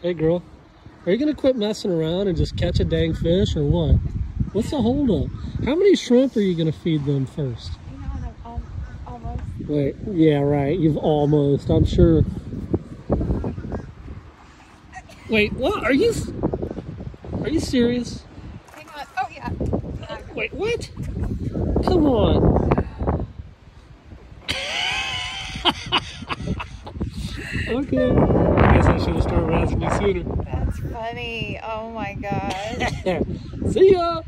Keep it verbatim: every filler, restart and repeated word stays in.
Hey girl, are you gonna quit messing around and just catch a dang fish or what? What's the hold up? How many shrimp are you gonna feed them first? You know, I've al almost. Wait, yeah, right. You've almost. I'm sure. Wait, what? Are you? Are you serious? Hang on. Oh yeah. Uh, wait, what? Come on. Okay. I guess I should have started razzing you sooner. That's funny. Oh my gosh. See ya.